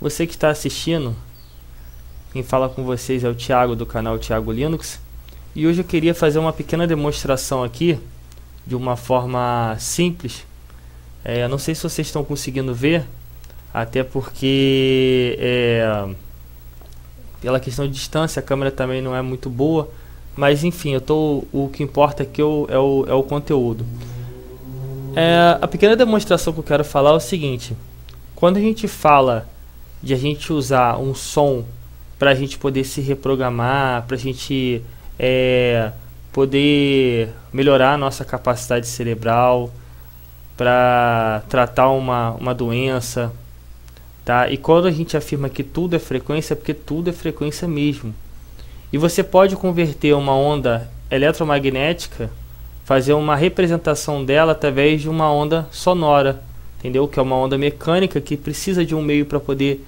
Você que está assistindo, quem fala com vocês é o Thiago do canal Thiago Linux. E hoje eu queria fazer uma pequena demonstração aqui, de uma forma simples. Eu não sei se vocês estão conseguindo ver, até porque pela questão de distância a câmera também não é muito boa. Mas enfim, o que importa aqui é o conteúdo. A pequena demonstração que eu quero falar é o seguinte: quando a gente fala de a gente usar um som para a gente poder se reprogramar, para a gente poder melhorar a nossa capacidade cerebral, para tratar uma doença, tá? E quando a gente afirma que tudo é frequência, é porque tudo é frequência mesmo. E você pode converter uma onda eletromagnética, fazer uma representação dela através de uma onda sonora, entendeu? Que é uma onda mecânica que precisa de um meio para poder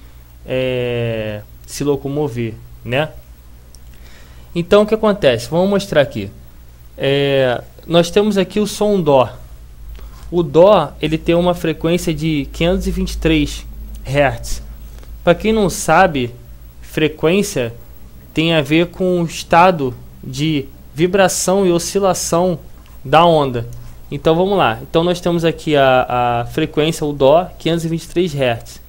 se locomover, né? Então o que acontece? Vamos mostrar aqui. Nós temos aqui o som dó. O dó, ele tem uma frequência de 523 hertz. Para quem não sabe, frequência tem a ver com o estado de vibração e oscilação da onda. Então vamos lá. Então nós temos aqui a frequência, o dó, 523 hertz.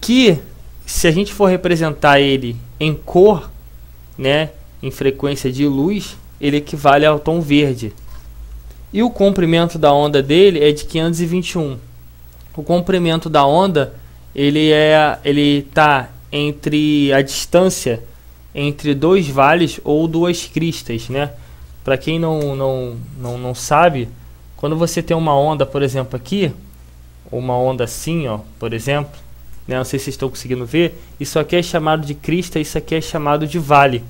Que se a gente for representar ele em cor, né, em frequência de luz, ele equivale ao tom verde. E o comprimento da onda dele é de 521. O comprimento da onda, ele tá entre a distância entre dois vales ou duas cristas, né? Para quem não sabe, quando você tem uma onda, por exemplo, aqui, uma onda assim, ó, por exemplo, né? Não sei se estão conseguindo ver, isso aqui é chamado de crista, isso aqui é chamado de vale,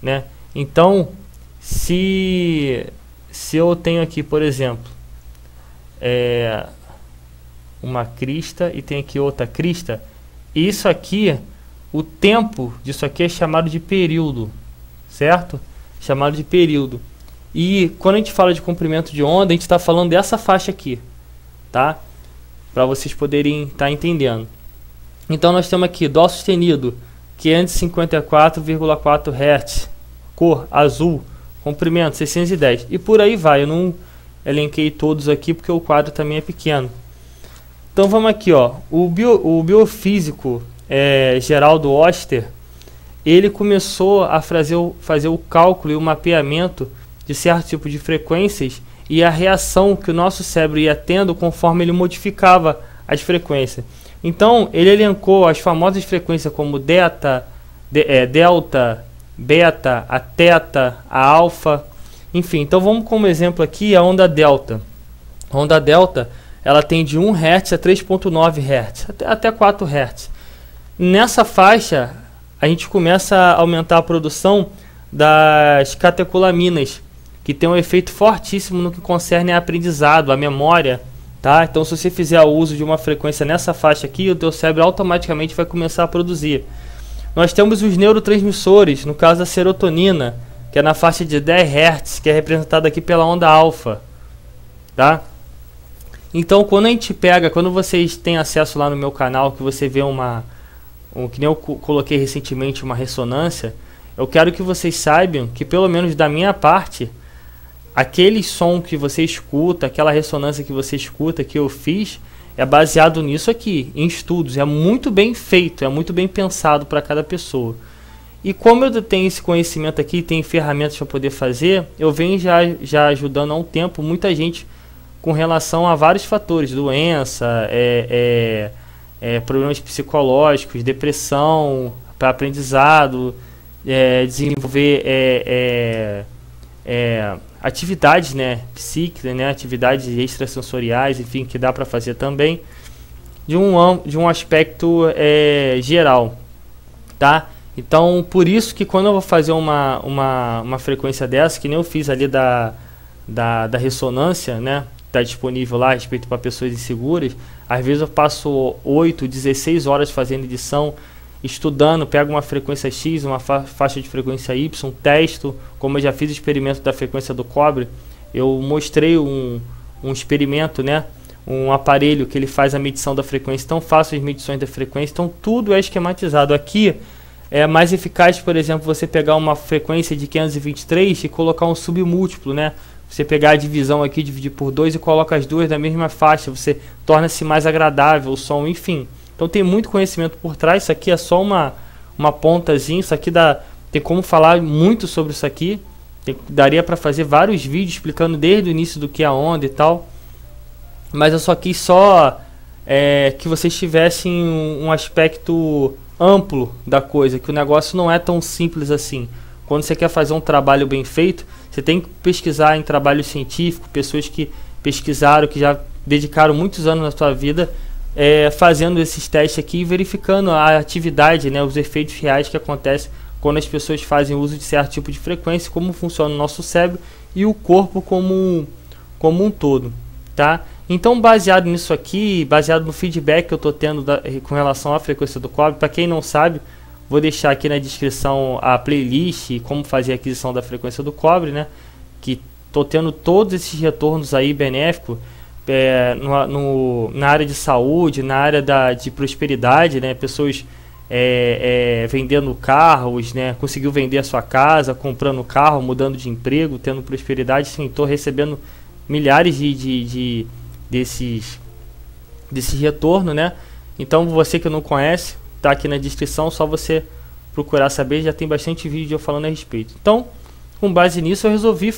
né? Então, se eu tenho aqui, por exemplo, uma crista e tem aqui outra crista, isso aqui, o tempo disso aqui é chamado de período, certo? Chamado de período. E quando a gente fala de comprimento de onda, a gente está falando dessa faixa aqui, tá? Para vocês poderem estar entendendo. Então nós temos aqui dó sustenido, 554,4 Hz, cor azul, comprimento 610. E por aí vai, eu não elenquei todos aqui porque o quadro também é pequeno. Então vamos aqui, ó. O biofísico Geraldo Oster, ele começou a fazer o cálculo e o mapeamento de certo tipo de frequências e a reação que o nosso cérebro ia tendo conforme ele modificava as frequências. Então ele elencou as famosas frequências como delta, beta, a teta, a alfa, enfim. Então vamos como exemplo aqui a onda delta. A onda delta, ela tem de 1 Hz a 3.9 Hz, até 4 Hz. Nessa faixa, a gente começa a aumentar a produção das catecolaminas, que tem um efeito fortíssimo no que concerne a aprendizado, a memória, tá? Então, se você fizer o uso de uma frequência nessa faixa aqui, o teu cérebro automaticamente vai começar a produzir. Nós temos os neurotransmissores, no caso a serotonina, que é na faixa de 10 Hz, que é representada aqui pela onda alfa, tá? Então, quando vocês têm acesso lá no meu canal, que você vê que nem eu coloquei recentemente, uma ressonância, eu quero que vocês saibam que, pelo menos da minha parte, aquele som que você escuta, aquela ressonância que você escuta, que eu fiz, é baseado nisso aqui, em estudos. É muito bem feito, é muito bem pensado para cada pessoa. E como eu tenho esse conhecimento aqui, tenho ferramentas para poder fazer, eu venho já ajudando há um tempo muita gente com relação a vários fatores, doença, problemas psicológicos, depressão, para aprendizado, desenvolver atividades, né, psíquicas, né, atividades extrasensoriais, enfim, que dá para fazer também, de um aspecto geral, tá? Então, por isso que quando eu vou fazer uma frequência dessa, que nem eu fiz ali da ressonância, né, está disponível lá a respeito para pessoas inseguras. Às vezes eu passo 8, 16 horas fazendo edição, estudando, pego uma frequência X, uma faixa de frequência Y, testo, como eu já fiz o experimento da frequência do cobre. Eu mostrei um experimento, né, um aparelho que ele faz a medição da frequência, então faço as medições da frequência, então tudo é esquematizado. Aqui é mais eficaz, por exemplo, você pegar uma frequência de 523 e colocar um submúltiplo, né? Você pegar a divisão aqui, dividir por 2 e coloca as duas na mesma faixa, você torna-se mais agradável o som, enfim. Então tem muito conhecimento por trás, isso aqui é só uma pontazinha, isso aqui dá, tem como falar muito sobre isso aqui, daria para fazer vários vídeos explicando desde o início do que é a onda e tal. Mas eu só quis que vocês tivessem um aspecto amplo da coisa, que o negócio não é tão simples assim. Quando você quer fazer um trabalho bem feito, você tem que pesquisar em trabalho científico, pessoas que pesquisaram, que já dedicaram muitos anos na sua vida fazendo esses testes aqui e verificando a atividade, né, os efeitos reais que acontecem quando as pessoas fazem uso de certo tipo de frequência, como funciona o nosso cérebro e o corpo como um todo, tá? Então, baseado nisso aqui, baseado no feedback que eu estou tendo com relação à frequência do cobre, para quem não sabe, vou deixar aqui na descrição a playlist como fazer a aquisição da frequência do cobre, né? Que estou tendo todos esses retornos aí benéficos na área de saúde, na área de prosperidade, né? Pessoas vendendo carros, né? Conseguiu vender a sua casa, comprando carro, mudando de emprego, tendo prosperidade, sim, estou recebendo milhares desse retorno, né? Então, você que não conhece, tá aqui na descrição, só você procurar saber, já tem bastante vídeo falando a respeito. Então, com base nisso, eu resolvi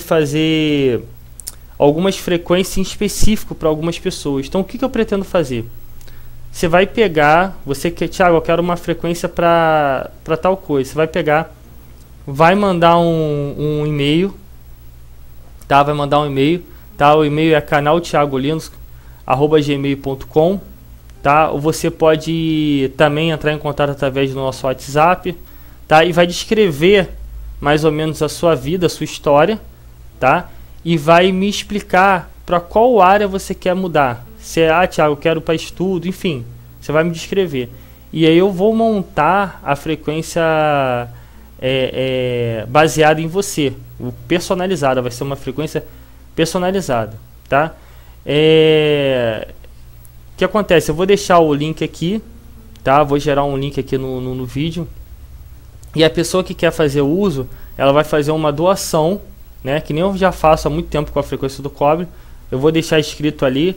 fazer algumas frequências em específico para algumas pessoas. Então, o que eu pretendo fazer? Você vai pegar, você que Thiago, eu quero uma frequência para tal coisa. Você vai pegar, vai mandar um e-mail, tá? Vai mandar um e-mail, tá? O e-mail é canaltiagolinux@gmail.com, tá? Ou você pode também entrar em contato através do nosso WhatsApp, tá? E vai descrever mais ou menos a sua vida, a sua história, tá? E vai me explicar para qual área você quer mudar. Se é, Thiago, eu quero para estudo, enfim, você vai me descrever. E aí eu vou montar a frequência baseada em você, personalizada, vai ser uma frequência personalizada, tá? O que acontece? Eu vou deixar o link aqui, tá? Vou gerar um link aqui no vídeo. E a pessoa que quer fazer o uso, ela vai fazer uma doação, né? Que nem eu já faço há muito tempo com a frequência do cobre. Eu vou deixar escrito ali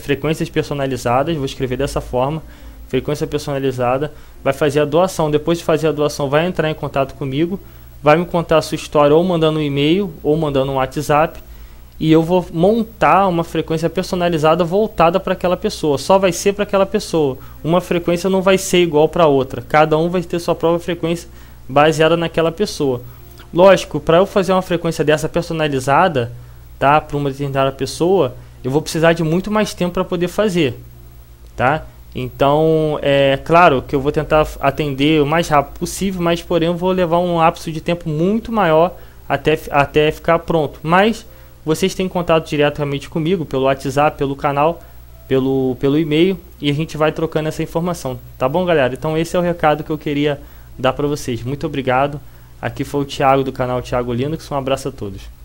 frequências personalizadas, vou escrever dessa forma, frequência personalizada. Vai fazer a doação, depois de fazer a doação vai entrar em contato comigo, vai me contar a sua história ou mandando um e-mail ou mandando um WhatsApp. E eu vou montar uma frequência personalizada voltada para aquela pessoa. Só vai ser para aquela pessoa. Uma frequência não vai ser igual para outra. Cada um vai ter sua própria frequência baseada naquela pessoa. Lógico, para eu fazer uma frequência dessa personalizada, tá, para uma determinada pessoa, eu vou precisar de muito mais tempo para poder fazer, tá? Então, é claro que eu vou tentar atender o mais rápido possível, mas porém eu vou levar um lapso de tempo muito maior até ficar pronto. Mas vocês têm contato diretamente comigo, pelo WhatsApp, pelo canal, pelo e-mail, e a gente vai trocando essa informação, tá bom, galera? Então esse é o recado que eu queria dar para vocês. Muito obrigado, aqui foi o Thiago do canal Thiago Linux, um abraço a todos.